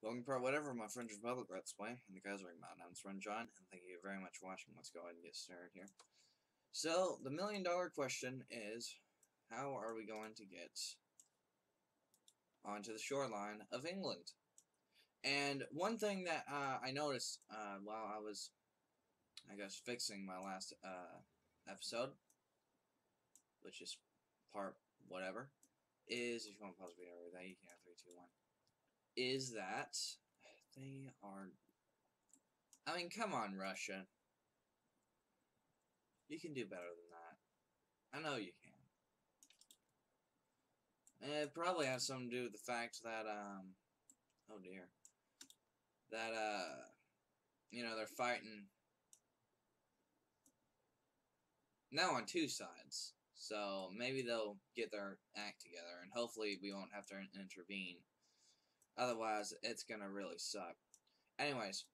Welcome for whatever, my French Republic, that's way, and the Kaiserwing Mountain. I'm Sren John, and thank you very much for watching. Let's go ahead and get started here. So, the $1 million question is, how are we going to get onto the shoreline of England? And one thing that I noticed while I was, I guess, fixing my last episode, which is part whatever, is, if you want to pause the video over there, you can have 3, 2, 1. Is that they are, I mean, come on, Russia. You can do better than that. I know you can. And it probably has something to do with the fact that, oh dear, that, you know, they're fighting now on two sides. So maybe they'll get their act together, and hopefully we won't have to intervene. Otherwise, it's going to really suck. Anyways.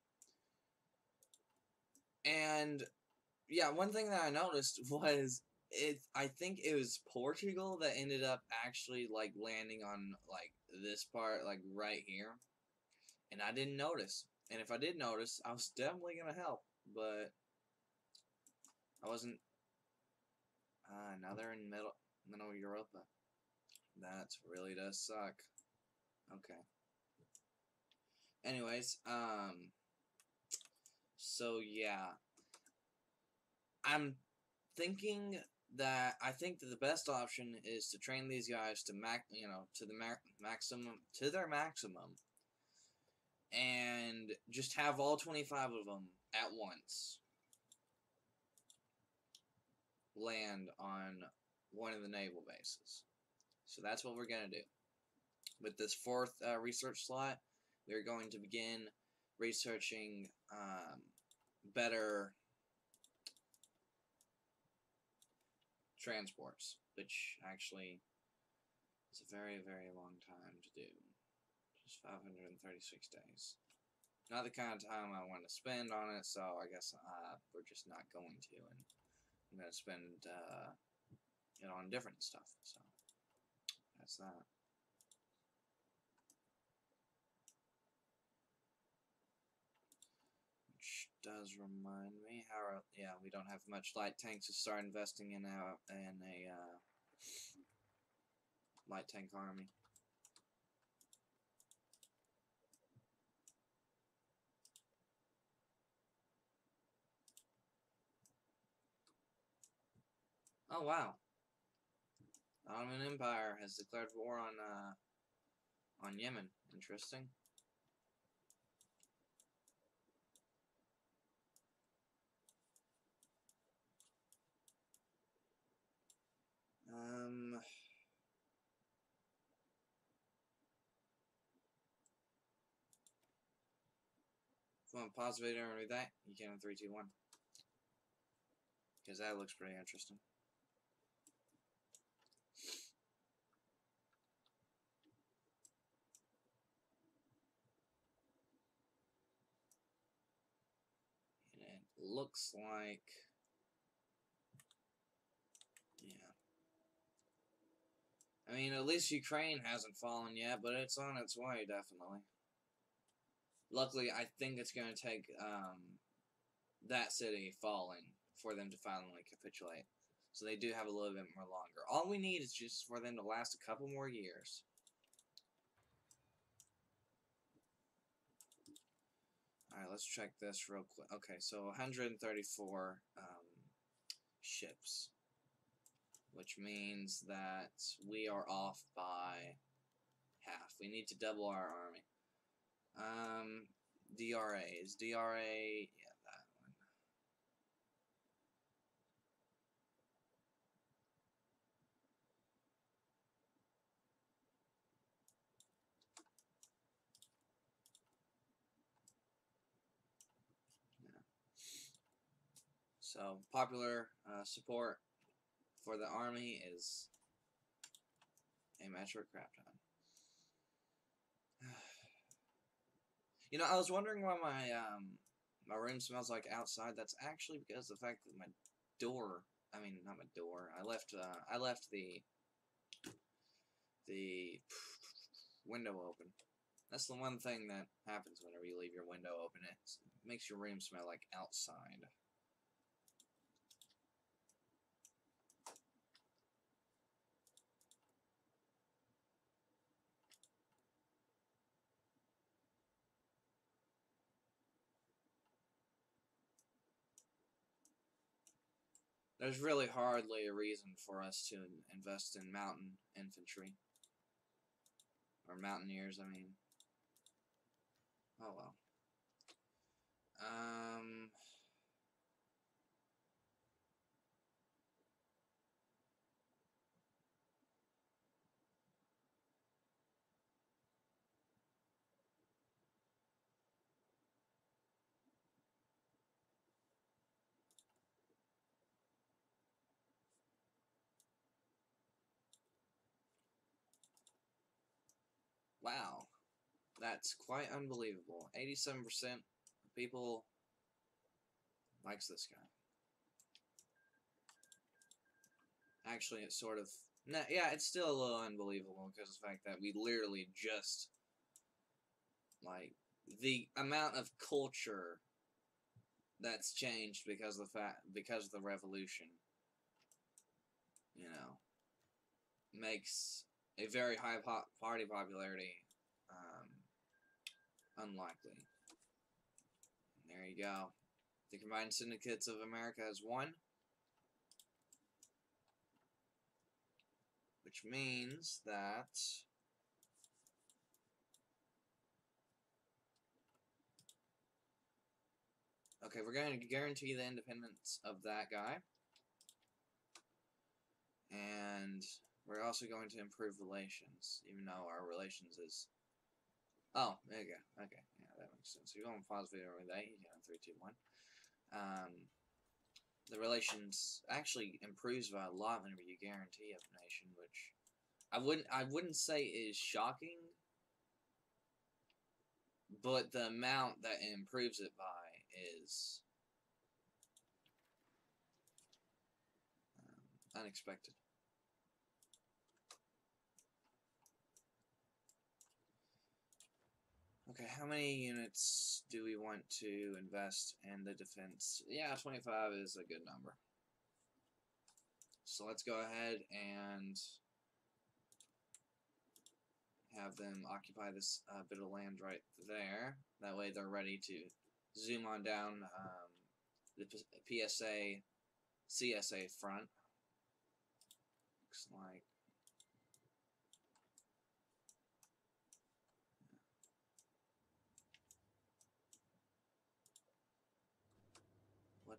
And, yeah, one thing that I noticed was, I think it was Portugal that ended up actually, like, landing on, like, this part, like, right here. And I didn't notice. And if I did notice, I was definitely going to help. But I wasn't. Now they're in middle Europa. That really does suck. Okay. Anyways, so yeah, I'm thinking that the best option is to train these guys to their maximum, and just have all 25 of them at once land on one of the naval bases. So that's what we're gonna do with this fourth research slot. We're going to begin researching better transports, which actually is a very, very long time to do. Just 536 days. Not the kind of time I want to spend on it, so I guess we're just not going to. And I'm going to spend it on different stuff. So that's that. Does remind me how yeah, we don't have much light tanks to start investing in a light tank army. Oh wow, the Ottoman Empire has declared war on Yemen. Interesting. If you want to pause the video and read that, you can in 3, 2, 1. Because that looks pretty interesting. And it looks like, yeah. I mean, at least Ukraine hasn't fallen yet, but it's on its way, definitely. Luckily, I think it's going to take that city falling for them to finally capitulate. So they do have a little bit more longer. All we need is just for them to last a couple more years. Alright, let's check this real quick. Okay, so 134 ships. Which means that we are off by half. We need to double our army. DRA. Is DRA... yeah, that one. Yeah. So, popular support for the army is a match for a crap ton. You know, I was wondering why my my room smells like outside. That's actually because of the fact that my door, I mean, not my door. I left the window open. That's the one thing that happens whenever you leave your window open. It makes your room smell like outside. There's really hardly a reason for us to invest in mountain infantry. Or mountaineers, I mean. Oh well. Wow, that's quite unbelievable. 87% of people likes this guy. Actually, it's sort of... No, yeah, it's still a little unbelievable because of the fact that we literally just... Like, the amount of culture that's changed because of the revolution, you know, makes... a very high party popularity, unlikely. And there you go. The Combined Syndicates of America has won. Which means that... Okay, we're going to guarantee the independence of that guy. And... we're also going to improve relations, even though our relations is... Oh, there you go. Okay, yeah, that makes sense. If you want to pause the video with that, you know, 3, 2, 1. The relations actually improves by a lot whenever you guarantee a nation, which I wouldn't say is shocking, but the amount that it improves it by is unexpected. Okay, how many units do we want to invest in the defense? Yeah, 25 is a good number. So let's go ahead and have them occupy this bit of land right there. That way they're ready to zoom on down the PSA, CSA front. Looks like... What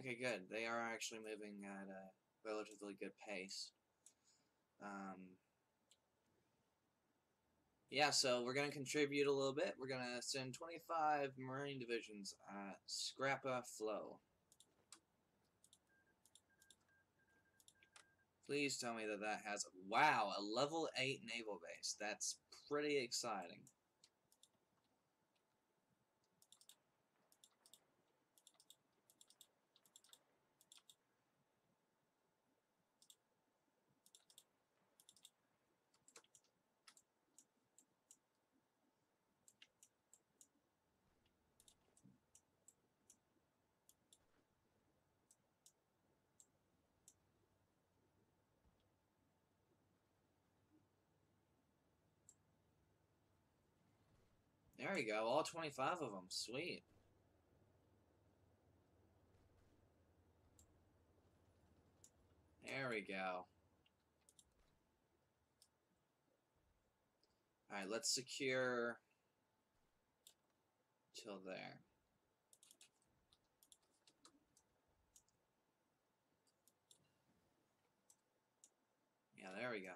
Okay, good. They are actually moving at a relatively good pace. Yeah, so we're going to contribute a little bit. We're going to send 25 Marine Divisions at Scapa Flow. Please tell me that that has... Wow, a level 8 naval base. That's pretty exciting. There we go, all 25 of them. Sweet. There we go. Alright, let's secure till there. Yeah, there we go.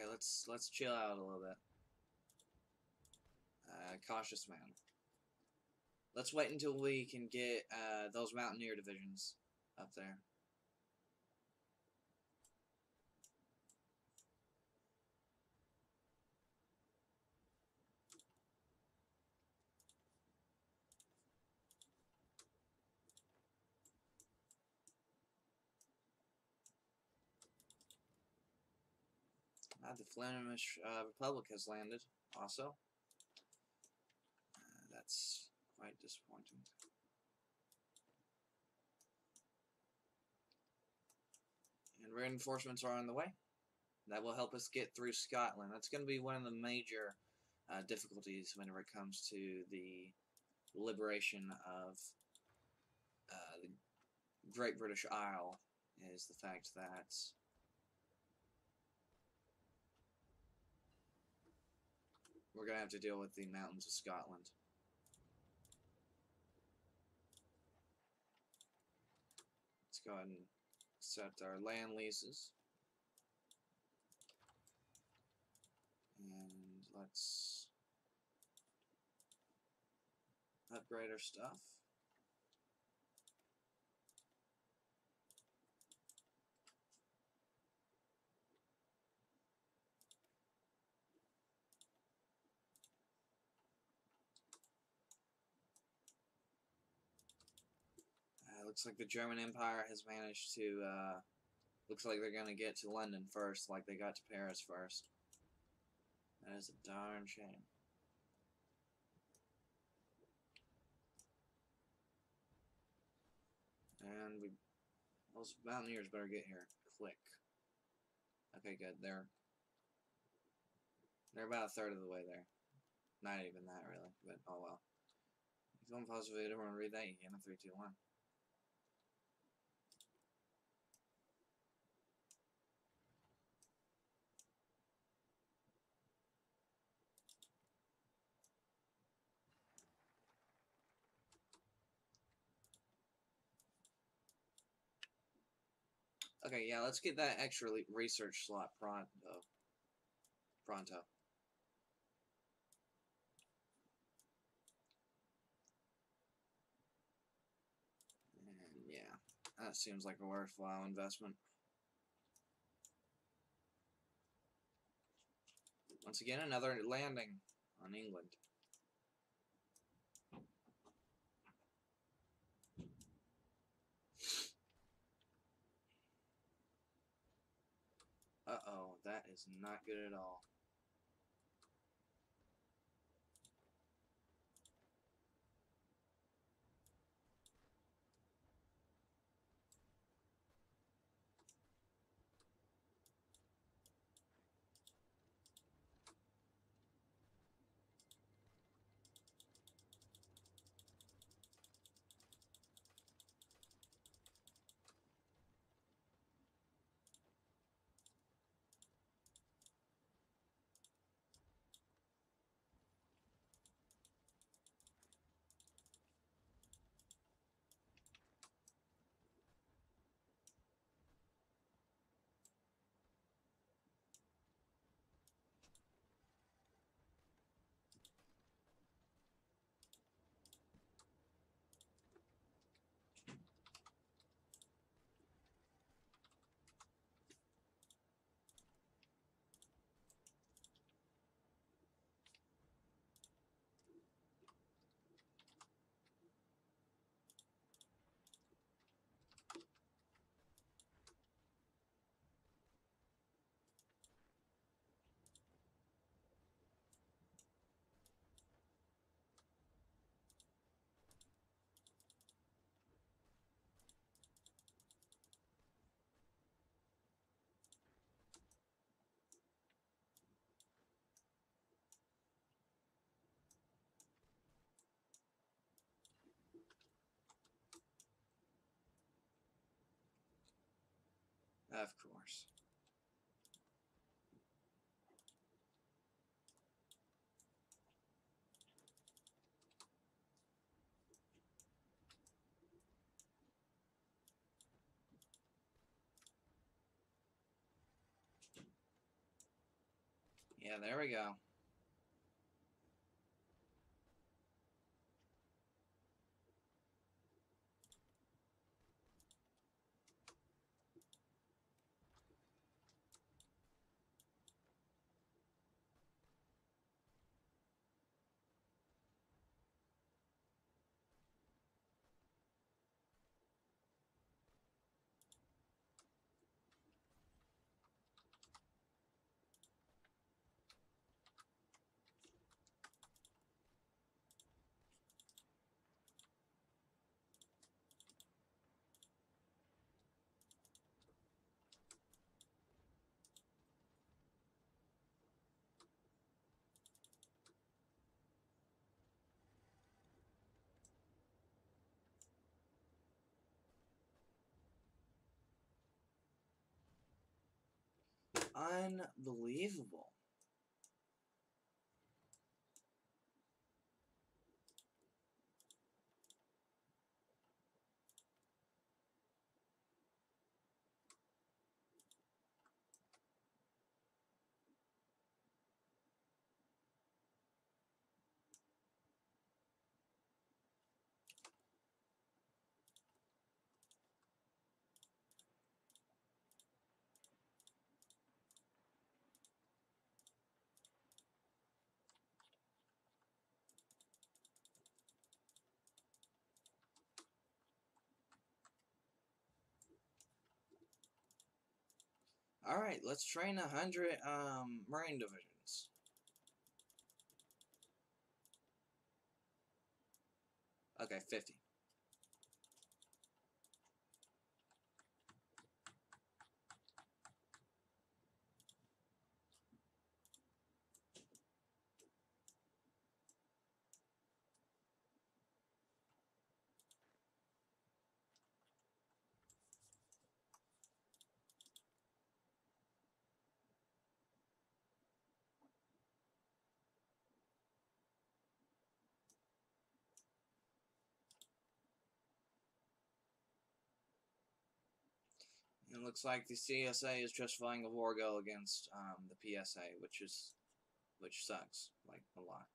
Okay, let's chill out a little bit. Cautious man. Let's wait until we can get those mountaineer divisions up there. The Glenemish Republic has landed also. That's quite disappointing. And reinforcements are on the way. That will help us get through Scotland. That's going to be one of the major difficulties whenever it comes to the liberation of the Great British Isle, is the fact that we're going to have to deal with the mountains of Scotland. Let's go ahead and accept our land leases. And let's upgrade our stuff. Looks like the German Empire has managed to, looks like they're going to get to London first, like they got to Paris first. That is a darn shame. And those mountaineers better get here. Click. Okay, good. They're about a third of the way there. Not even that, really, but oh well. If you don't possibly ever want to read that, you can. 3, 2, 1. Okay, yeah, let's get that extra research slot pronto. And yeah, that seems like a worthwhile investment. Once again, another landing on England. Uh-oh, that is not good at all. Of course. Yeah, there we go. Unbelievable. Alright, let's train 100 Marine divisions. Okay, 50. It looks like the CSA is just fighting a war goal against the PSA, which sucks, like, a lot.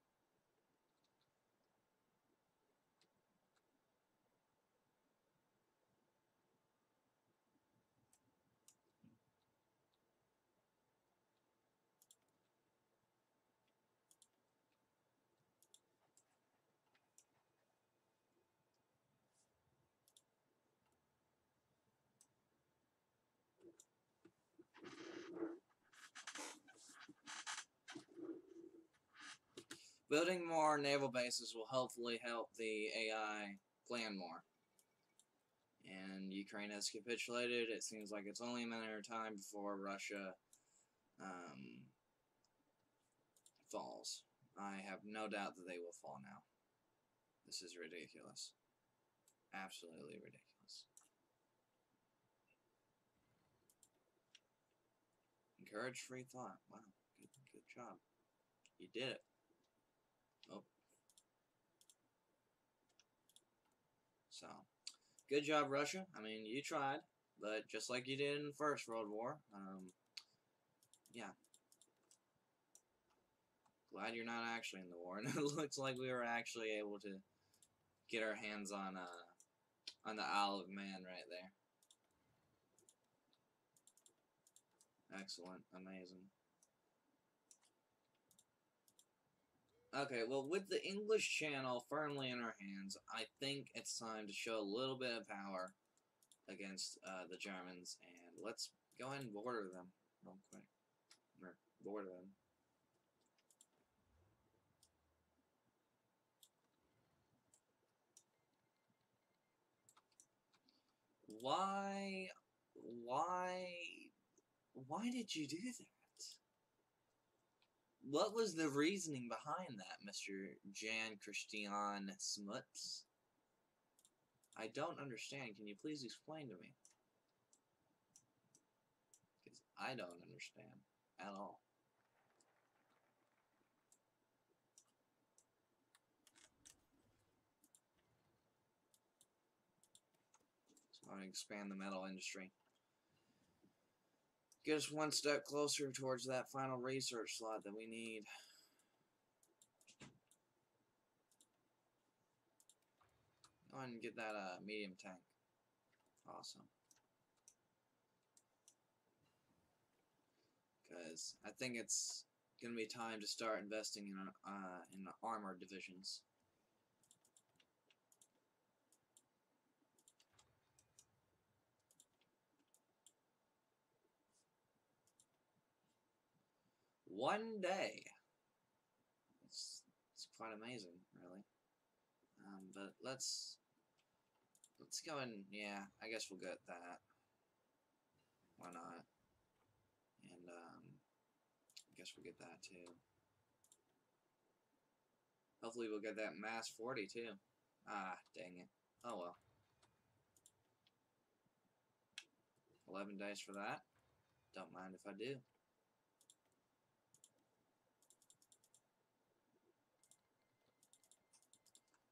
Building more naval bases will hopefully help the AI plan more. And Ukraine has capitulated. It seems like it's only a matter of time before Russia falls. I have no doubt that they will fall now. This is ridiculous. Absolutely ridiculous. Encourage free thought. Wow, good job. You did it. Oh. So, good job, Russia. I mean, you tried, but just like you did in the First World War, yeah. Glad you're not actually in the war. And it looks like we were actually able to get our hands on the Isle of Man right there. Excellent. Amazing. Okay, well, with the English Channel firmly in our hands, I think it's time to show a little bit of power against the Germans, and let's go ahead and border them real quick. Or border them. Why did you do that? What was the reasoning behind that, Mr. Jan Christian Smuts? I don't understand. Can you please explain to me? Because I don't understand at all. So I want to expand the metal industry. Get us one step closer towards that final research slot that we need. Go ahead and get that medium tank. Awesome. Because I think it's going to be time to start investing in the armor divisions. One day. It's quite amazing, really. But let's go and, yeah, I guess we'll get that. Why not? And I guess we'll get that too. Hopefully we'll get that mass 40 too. Ah, dang it. Oh well. 11 dice for that. Don't mind if I do.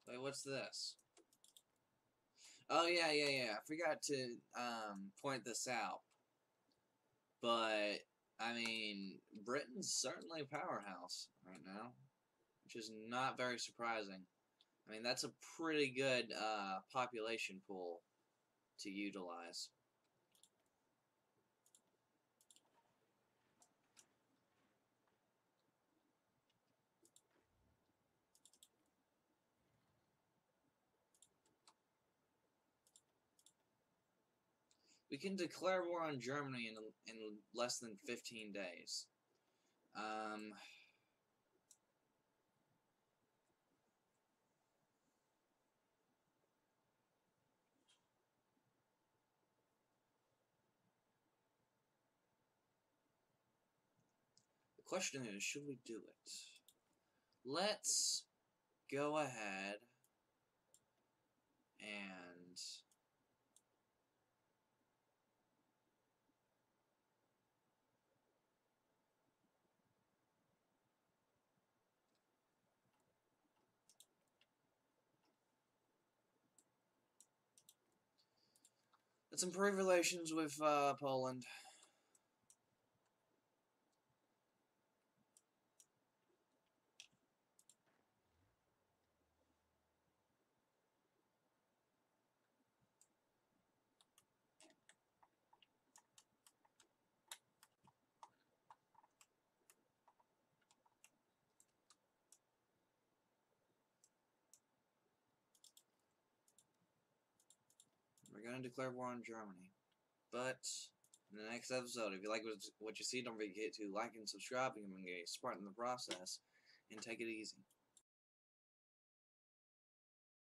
Wait, what's this? Oh yeah. I forgot to point this out. But, I mean, Britain's certainly a powerhouse right now, which is not very surprising. I mean, that's a pretty good population pool to utilize. We can declare war on Germany in less than 15 days. The question is, should we do it? Let's go ahead and... let's improve relations with Poland. We're going to declare war on Germany. But, in the next episode, if you like what you see, don't forget to like and subscribe and get a Spartan in the process. And take it easy.